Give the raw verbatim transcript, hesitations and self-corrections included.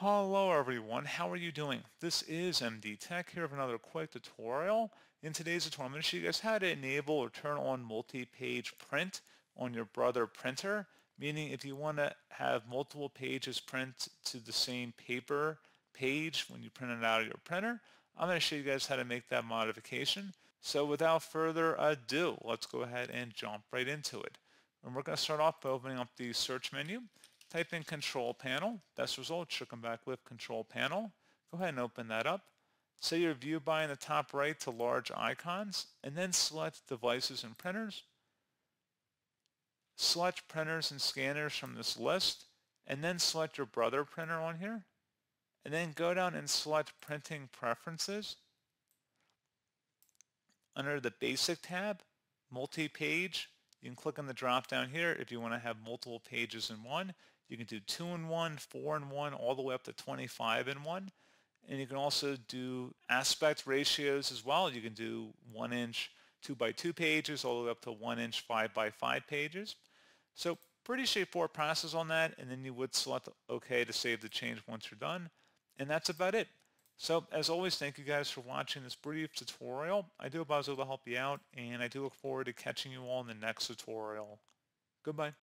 Hello everyone, how are you doing? This is M D Tech here with another quick tutorial. In today's tutorial, I'm going to show you guys how to enable or turn on multi-page print on your Brother printer, meaning if you want to have multiple pages print to the same paper page when you print it out of your printer, I'm going to show you guys how to make that modification. So without further ado, let's go ahead and jump right into it. And we're going to start off by opening up the search menu. Type in Control Panel. Best results should come back with Control Panel. Go ahead and open that up. Set your view by in the top right to large icons, and then select Devices and Printers. Select Printers and Scanners from this list, and then select your Brother printer on here. And then go down and select Printing Preferences. Under the Basic tab, Multi-Page, you can click on the drop down here if you want to have multiple pages in one. You can do two in one, four in one, all the way up to twenty-five in one. And you can also do aspect ratios as well. You can do one inch two by two pages all the way up to one inch five by five pages. So pretty straightforward process on that. And then you would select OK to save the change once you're done. And that's about it. So as always, thank you guys for watching this brief tutorial. I do hope I was able to help you out, and I do look forward to catching you all in the next tutorial. Goodbye.